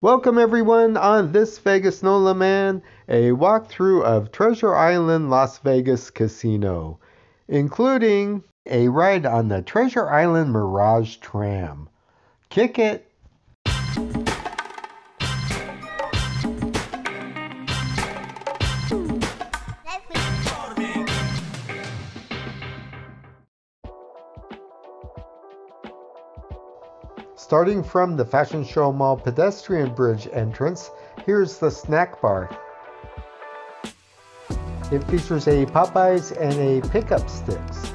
Welcome everyone on this Vegas Nola Man, a walkthrough of Treasure Island Las Vegas Casino, including a ride on the Treasure Island Mirage Tram. Kick it! Starting from the Fashion Show Mall pedestrian bridge entrance, here's the snack bar. It features a Popeyes and a pickup sticks.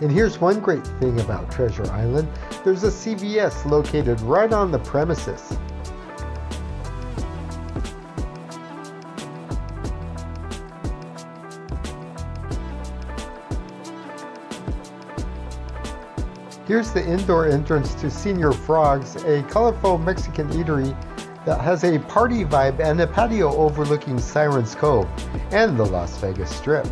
And here's one great thing about Treasure Island, there's a CVS located right on the premises. Here's the indoor entrance to Señor Frogs, a colorful Mexican eatery that has a party vibe and a patio overlooking Sirens' Cove and the Las Vegas Strip.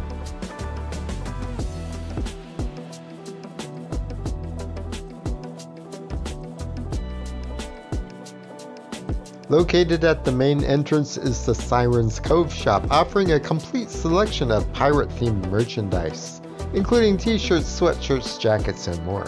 Located at the main entrance is the Sirens' Cove shop, offering a complete selection of pirate-themed merchandise, including t-shirts, sweatshirts, jackets, and more.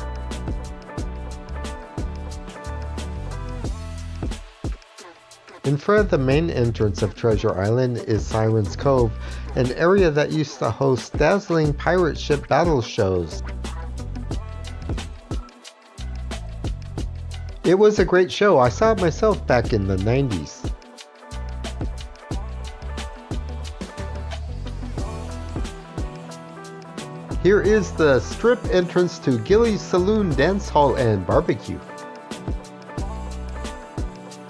In front of the main entrance of Treasure Island is Sirens' Cove, an area that used to host dazzling pirate ship battle shows. It was a great show. I saw it myself back in the 90s. Here is the strip entrance to Gilley's Saloon Dance Hall and Barbecue.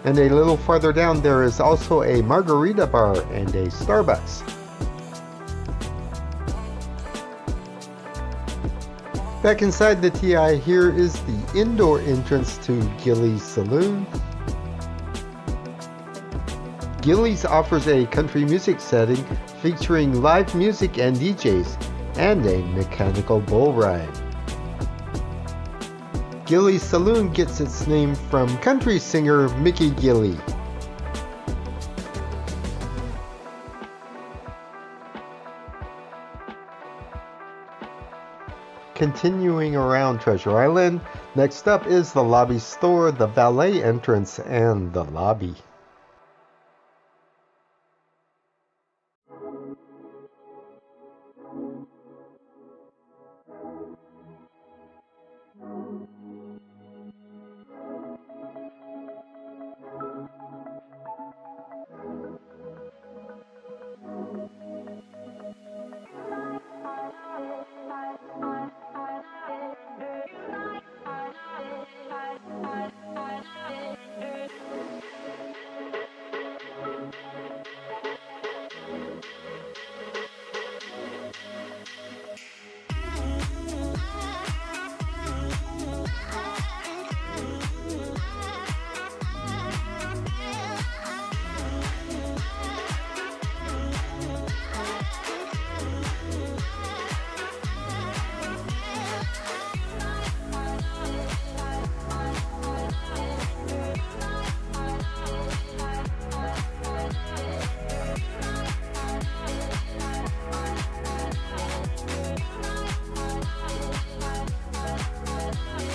And a little farther down there is also a margarita bar and a Starbucks. Back inside the TI, here is the indoor entrance to Gilley's Saloon. Gilley's offers a country music setting featuring live music and DJs and a mechanical bull ride. Gilley's Saloon gets its name from country singer Mickey Gilley. Continuing around Treasure Island, next up is the lobby store, the valet entrance, and the lobby.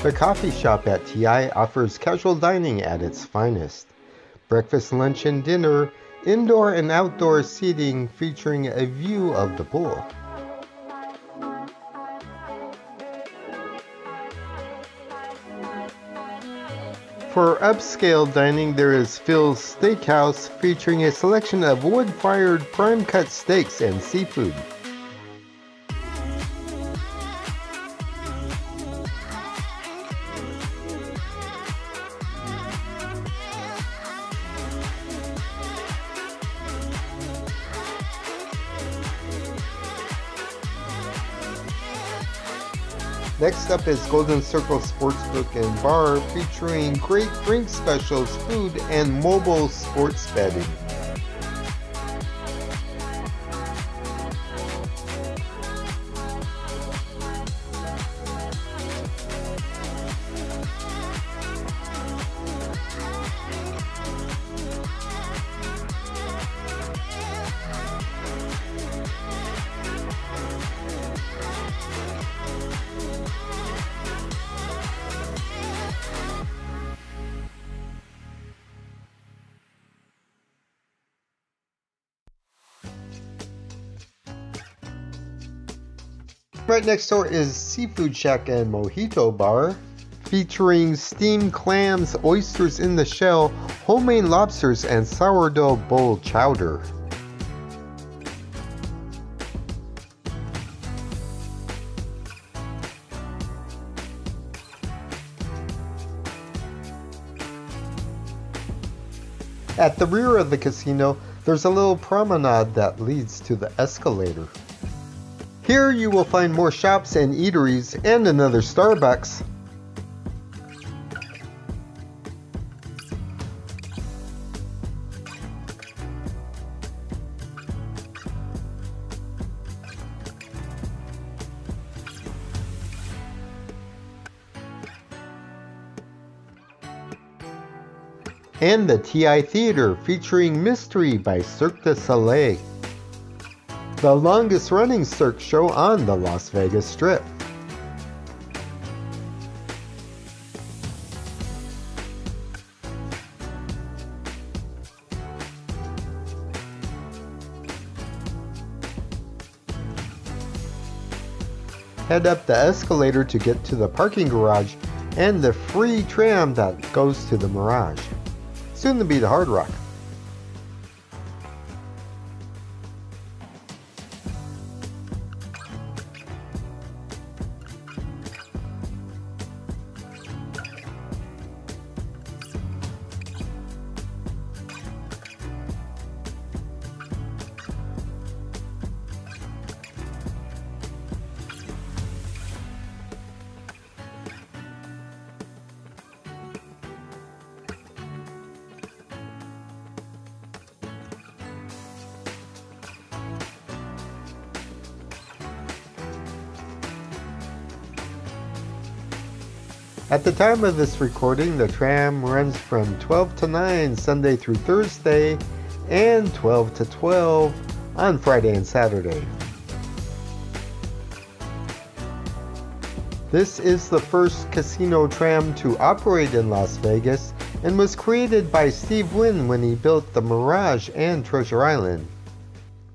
The coffee shop at TI offers casual dining at its finest. Breakfast, lunch, and dinner, indoor and outdoor seating featuring a view of the pool. For upscale dining, there is Phil's Steakhouse featuring a selection of wood-fired prime-cut steaks and seafood. Next up is Golden Circle Sportsbook and Bar, featuring great drink specials, food, and mobile sports betting. Right next door is Seafood Shack and Mojito Bar, featuring steamed clams, oysters in the shell, homemade lobsters, and sourdough bowl chowder. At the rear of the casino, there's a little promenade that leads to the escalator. Here you will find more shops and eateries and another Starbucks. And the TI Theater, featuring Mystery by Cirque du Soleil, the longest running Cirque show on the Las Vegas Strip. Head up the escalator to get to the parking garage and the free tram that goes to the Mirage. Soon to be the Hard Rock. At the time of this recording, the tram runs from 12 to 9 Sunday through Thursday and 12 to 12 on Friday and Saturday. This is the first casino tram to operate in Las Vegas and was created by Steve Wynn when he built the Mirage and Treasure Island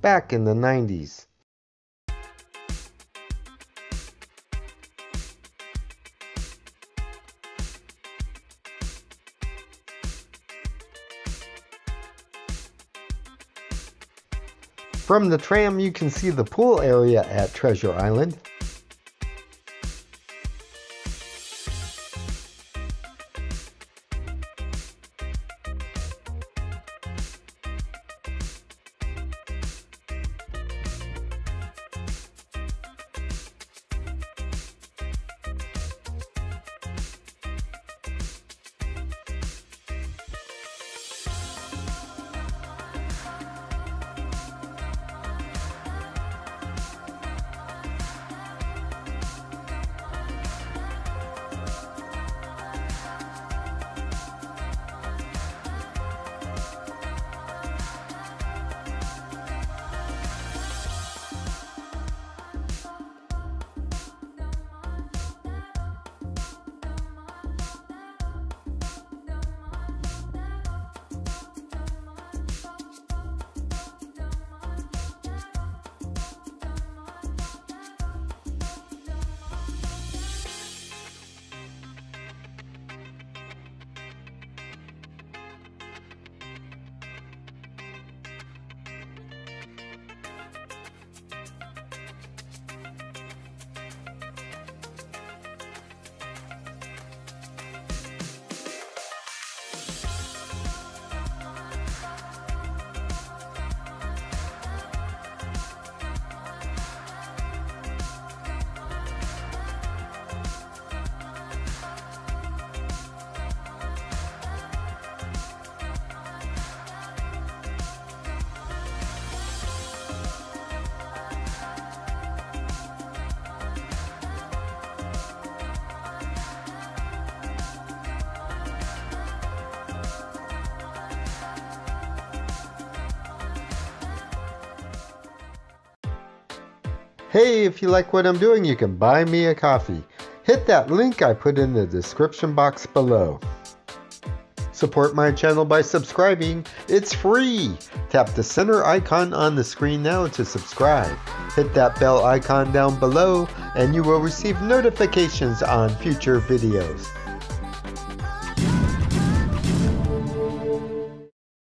back in the 90s. From the tram, you can see the pool area at Treasure Island. Hey, if you like what I'm doing, you can buy me a coffee. Hit that link I put in the description box below. Support my channel by subscribing. It's free. Tap the center icon on the screen now to subscribe. Hit that bell icon down below and you will receive notifications on future videos.